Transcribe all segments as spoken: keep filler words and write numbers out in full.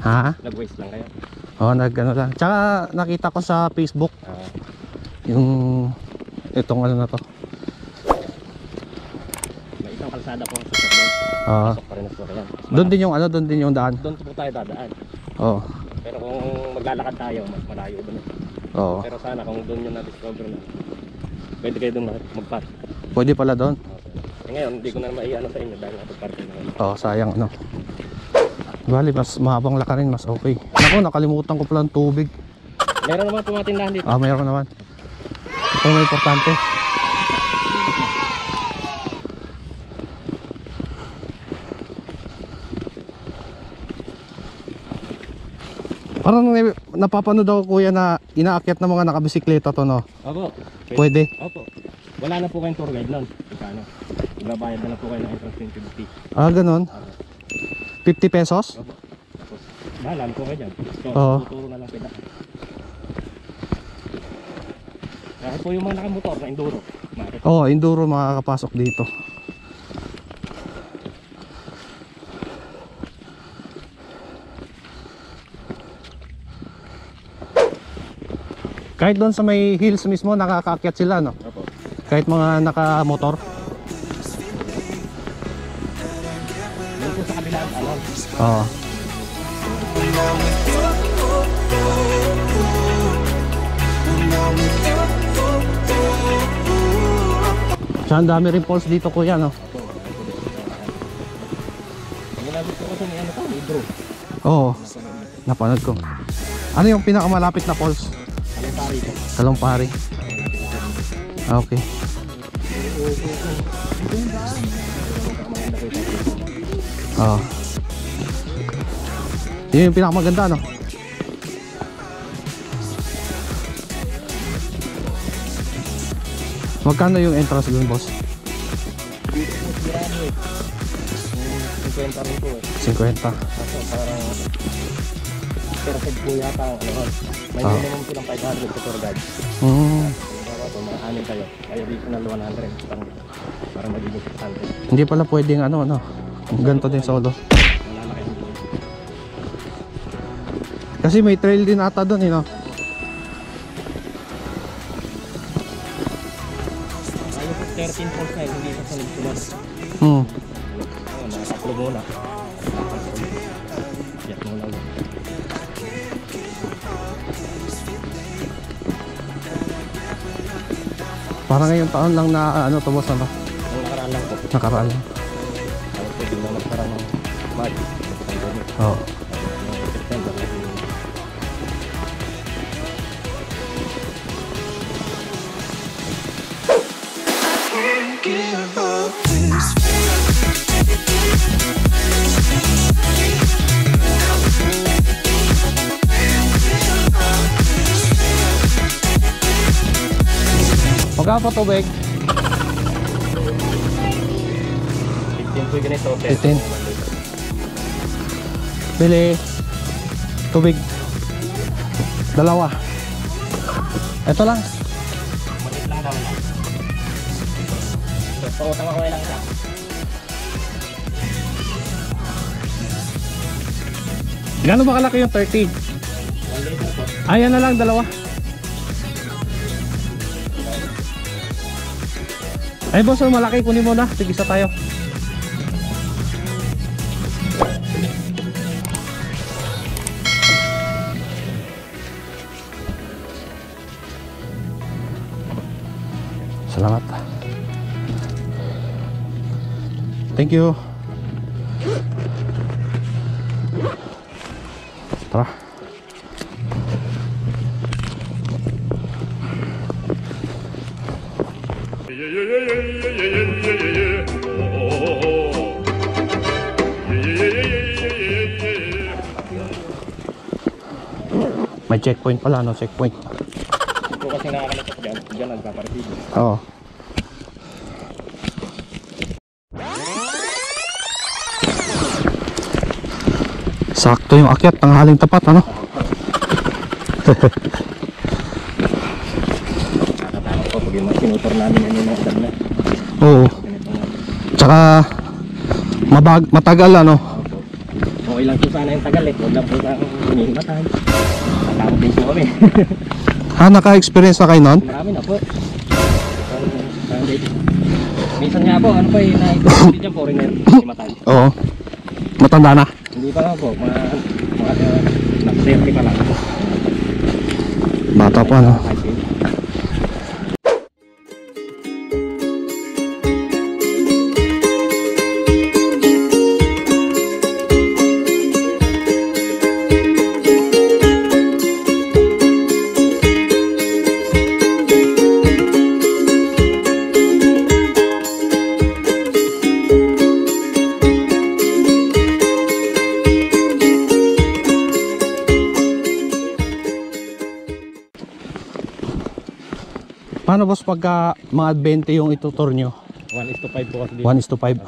Ha? Nag-waste lang kayo? Oo, nag-ano lang. Tsaka nakita ko sa Facebook uh, yung itong ano na to. May isang kalsada po sa Sokran. Uh, doon din yung ano, doon din yung daan. Doon po tayo dadaan. Oo. Pero kung maglalakad tayo, mas malayo doon. Oo. Pero sana kung doon yung na-discover na, pwede kayo doon mag-park. Pwede pala doon. Okay. E ngayon, hindi ko na maiano sa inyo dahil napag-park na. Oo, sayang ano. Bali, mas mahabang lakarin, mas okay. Naku, nakalimutan ko pala ang tubig. Meron naman tumatindahan dito. Ah, meron naman. Ito may importante. Parang napapano daw kuya na inaakyat ng mga nakabisikleta to, no? Opo. Pwede? Opo. Wala na po kayong tour guide nun. Ano? Ibabayad na lang po kayo ng entrance fee. Ah, ganun? Okay. fifty pesos? Opo. Bahala ko kayo dyan. So, tuturo na lang pina. Kaya po yung mga nakamotor na enduro. Oo, enduro makakapasok dito. Kahit doon sa may hills mismo, nakakaakyat sila, no? Opo. Kahit mga nakamotor. Oh. Saan dami rin falls dito kuya, no? Oo, napanood ko. Ano yung pinakamalapit na falls? Talumpari. Okay. Oo. Oh. Yun yung pinakamaganda, no? Magkano yung entrance doon, boss? fifty rin po eh. fifty. Kaso parang perfect po yata ang ano. May minimum po ng five hundred sa tour guide. Oo. Mga anin kayo. Kaya original one hundred. Parang magiging six hundred. Hindi pala pwedeng ano, ano. Ganto din solo. Kasi may trail din ata doon, eh, no? thirteen falls na yun, hindi sa sunod sunod. Hmm. Nakakaplo muna. Iyak muna ulit. Parang ngayong taon lang na, ano, tubos na ba? Ang nakaraan lang po. Nakaraan lang. Ang pwede na magkarang ng magic. Oo. Magkano tubig? fifteen po yung ganito. fifteen. Bili. Tubig. Dalawa. Ito lang. Malit lang daw lang. Pagkutang ako lang siya. Gano'n ba kalaki yung thirty? Ayan na lang, dalawa. Ay boss, malaki, kunin mo na. Tigisa tayo. Salamat. Thank you. Tara. May checkpoint pala, no? Checkpoint. Ito kasi nakakalasak dyan, dyan nagpapartido. Oo. Sakto yung akyat, tanghaling tapat, ano? Nakatawa ko, pag yung mga sinutor namin, ano yung mga dam na. Oo. Tsaka mabag matagal ano. Okay lang po sana yung tagal eh. Huwag lang po sa hinihimatan. Matawag din po kami. Ha, naka-experience na kayo nun? Marami na po. Minsan nga po, ano pa eh, na-experience din dyan po rin na hinihimatan. Oo. Matanda na? Hindi pa lang po. Mga, mga, nag-serve pa lang po. Bata pa ano. Paano boss pagka mga twenty yung itutor nyo? one is to five po kasi dito. one is to five.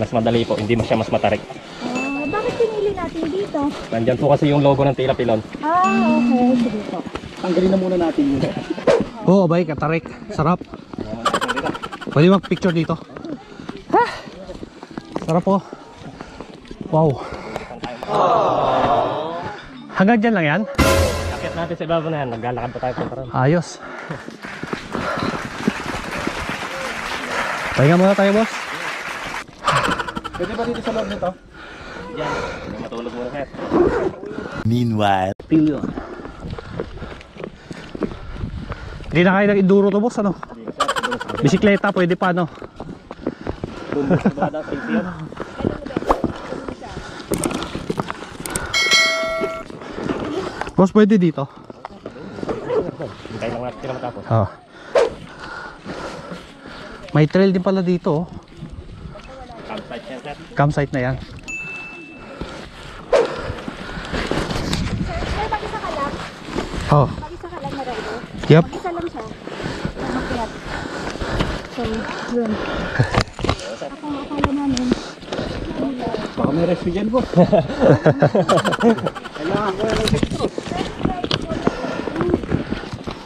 Mas madali po, hindi siya mas matarik. Uh, bakit pinili natin dito? Nandyan po kasi yung logo ng Tila Pilon. Ah, okay. Sige po. Tanggalin na muna natin yun. Oo, oh, bay, katarik. Sarap. Pwede mag-picture dito. Ha? Sarap po. Wow. Hanggang dyan lang yan? Akit natin sa ibaba na yan. Naglalakad pa tayo po karoon. Ayos. Pahinga muna tayo, boss. Pwede ba dito sa loob nito? Diyan, matulog muna kayo. Meanwhile, Pilon. Hindi na kayo nag-enduro to boss, ano? Bisikleta, pwede pa, ano? Boss, pwede dito? Hintay lang natin na matapos. May trail din pala dito, oh. Campsite na yan. Sir, mag-isa ka lang? Oo. Mag-isa ka lang na rider? Yep. Mag-isa lang siya. Mag-iat. So, yun. Ako makakala namin. Baka may rescue dyan po. Kailangan ko yung rescue.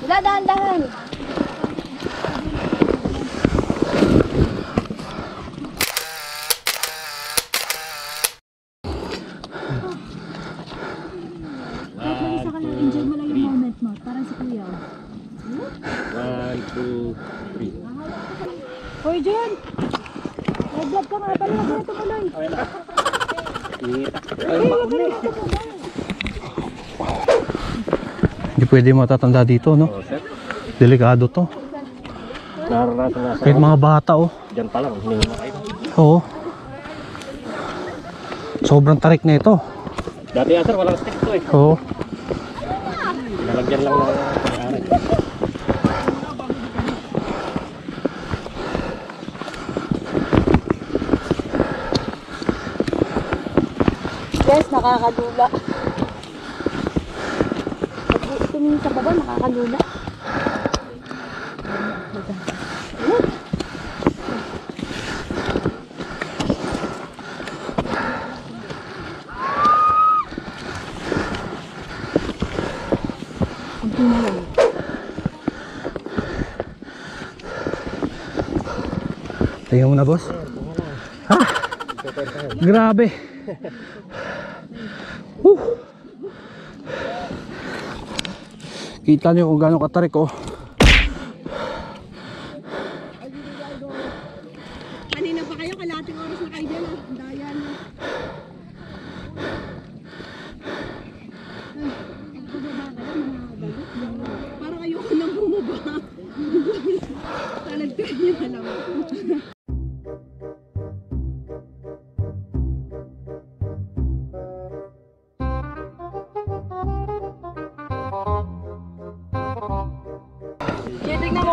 Wala, dahan-dahan. Hoy John! May vlog ka mga pala, huwag na tumuloy! Ay, huwag na lang tumuloy! Hindi pwede matatanda dito, no? Delikado to. Kahit mga bata, oh. Diyan pa lang, hindi naman kayo. Oo. Sobrang tarik na ito. Dati asar, walang stick to eh. Oo. Nalagyan lang na kayo. Yes, nakakadula. Pag tumingin sa baba, nakakadula. Tingnan mo na, boss. Ha? Grabe. Woo! Kita nyo kung gaano katarik oh. Kanina pa kayo, kalating oras na kayo dyan ah. Dayan. Para kayo ko nang bumaba. Talagpin nyo na lang.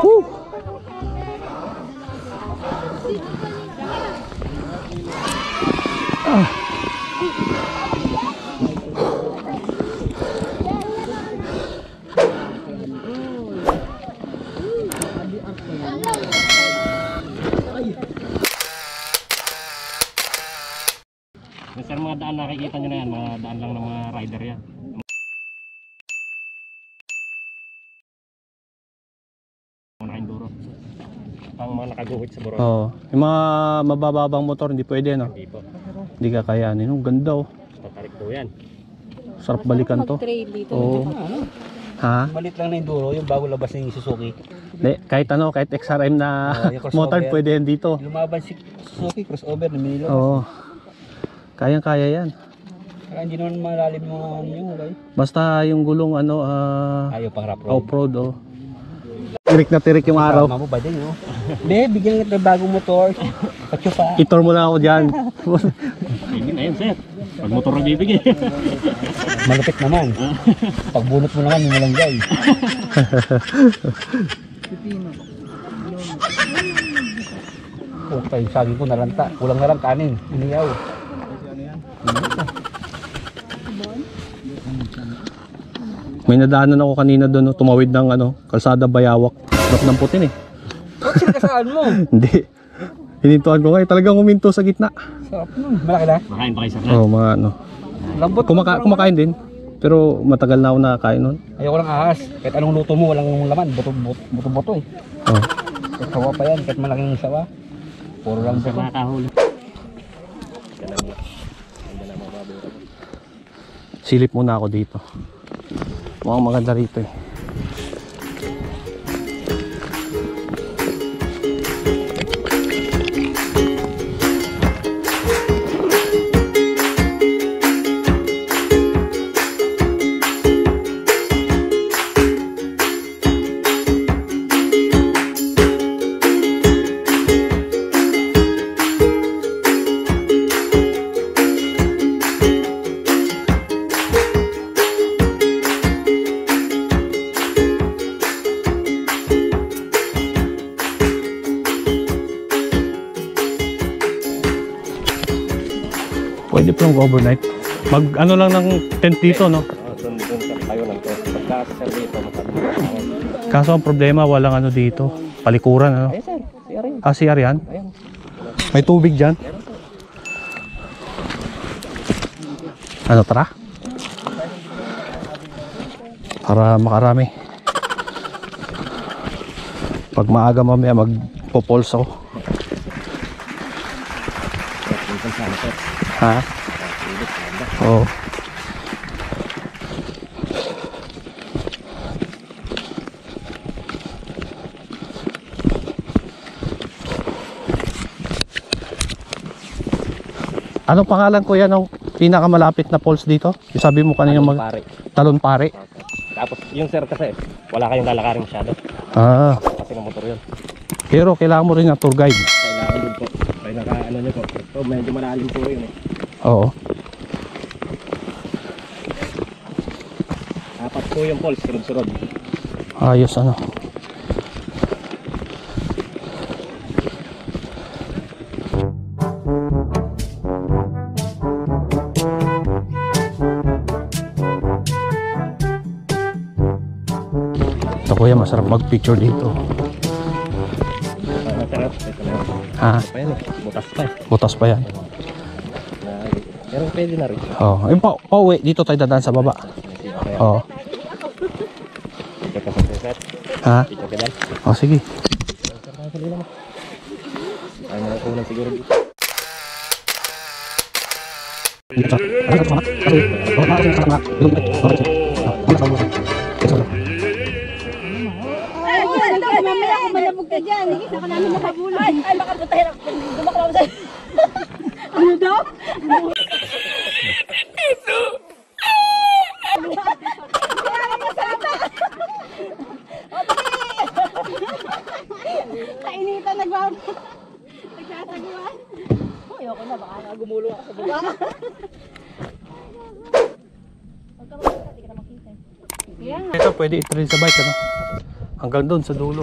Woo. Ah. Besar mga daan, nakikita nyo na yan, mga daan lang ng mga rider ya. Pang mga nakaguhit sa Borol. Oh, yung mga mabababang motor hindi pwede, no? Hindi po. Hindi kakayanin. Oh, ganda, oh. Tatarik po yan. Sarap balikan to. Oh. Ha? Balit lang na enduro, yung bago labas ng Suzuki. De, kahit ano, kahit X R M na oh, motor pwede yan dito. Lumaban si Suzuki crossover na Manila. Oh. Kayang-kaya yan. Kaya hindi naman malalim yung ano yung guys. Basta yung gulong ano uh, ayo pang off-road, oh. Tirik na tirik yung araw. Mamo ba din, no? Be, bigyan kita ng bagong motor. Pachupa. Itor mo na ako diyan. Hindi na yun, sir. Pag motor na bibigyan. Malupit naman. Pag bunot mo naman, yung malanggay. Puta, yung saging ko naranta. Kulang na lang kanin. Iniyaw. May nadaanan ako kanina doon, tumawid ng ano, kalsada Bayawak. Harap ng putin eh. Bakit kasaan mo? Hindi. Hinintuan ko ngayon. Talagang huminto sa gitna. Sarap nun. Malaki na? Makain pa kayo sarap. Oo, mga ano. Lambot. Kumaka kumakain din. Pero matagal na ako nakakain nun. Ayoko lang ahas. Kahit anong luto mo, walang laman. Buto-buto eh. Oo. Oh. Kahit sawa pa yan. Kahit malaking sawa. Puro lang buto. Mga kahuli. Silip muna ako dito. Mukhang maganda rito eh. Pwede pong overnight. Mag ano lang ng tent dito, no? Kaso ang problema, walang ano dito. Palikuran, ano? Ah, C R yan? May tubig dyan? Ano, tara? Para makarami. Pag maaga mamaya, magpo-pulse ako. Ha? Oh. Anong pangalan kuya ng pinakamalapit na falls dito? Yung sabi mo kanina mag pare. Talon Pare. Tapos yung sir kasi wala kayong lalakarin masyado. Ah. Kasi ng motor yun. Pero kailangan mo rin ng tour guide. Kailangan din po. Kaya naka ano niyo po. Oh, medyo malalim po yun eh. Oo. Apat po yung poles, surod-surod. Ayos ano. Ito kuya, masarap mag-picture dito. Ha? Butas pa yan. Butas pa yan. Pero pwede na rin. Oh, ayun pa, pauwi. Dito tayo dadaan sa baba. Oh. Ha? Oh, sige. Mamaya ako malabog na dyan. Nakita ka namin nakabulog. Ay, baka butahir ako. Dumaklaw sa'yo. Ano daw? Kainitan, nagbawa. Nagsasaguan. Ayoko na, baka nagumulong ako sa buka. Ito pwede i-trail sa bike, ano? Hanggang doon sa dulo.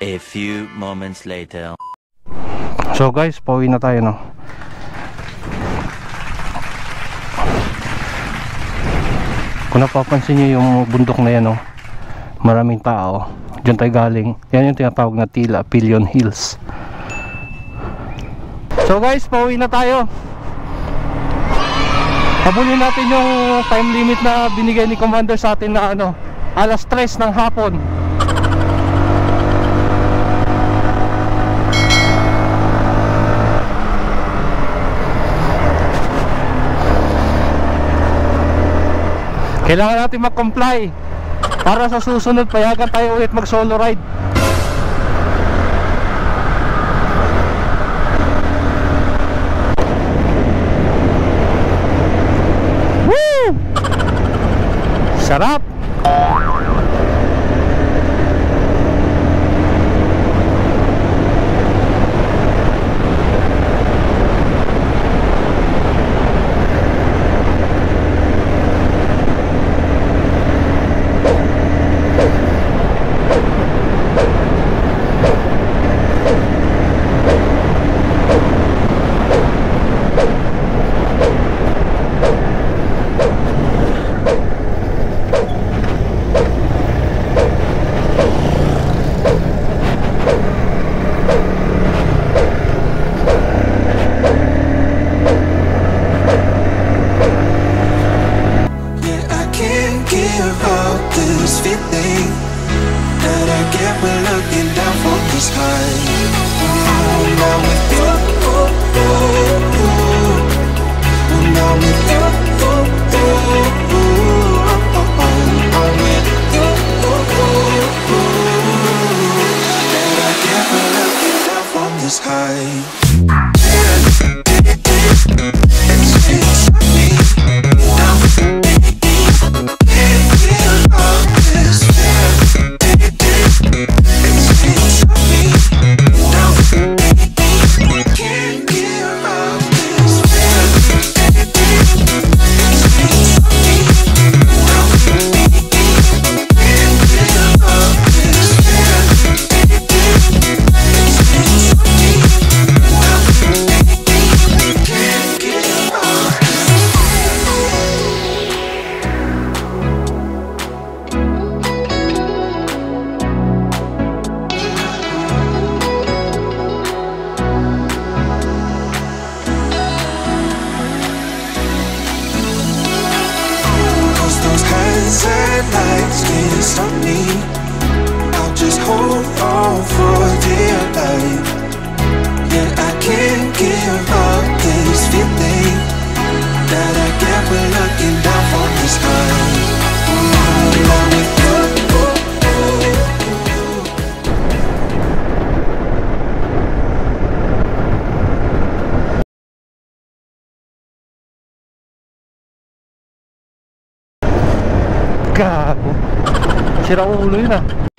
A few moments later. So guys, pauwi na tayo, no? Kung napapansin nyo yung bundok na yan, no? Maraming tao. Diyan tayo galing. Yan yung tinatawag na Tila Pilon Hills. So guys, pauwi na tayo. Habulin natin yung time limit na binigay ni Commander sa atin na ano, alas tres ng hapon. Kailangan natin mag-comply para sa susunod payagan tayo ulit mag solo ride. Woo! Sarap! Sira ulo yun, ah.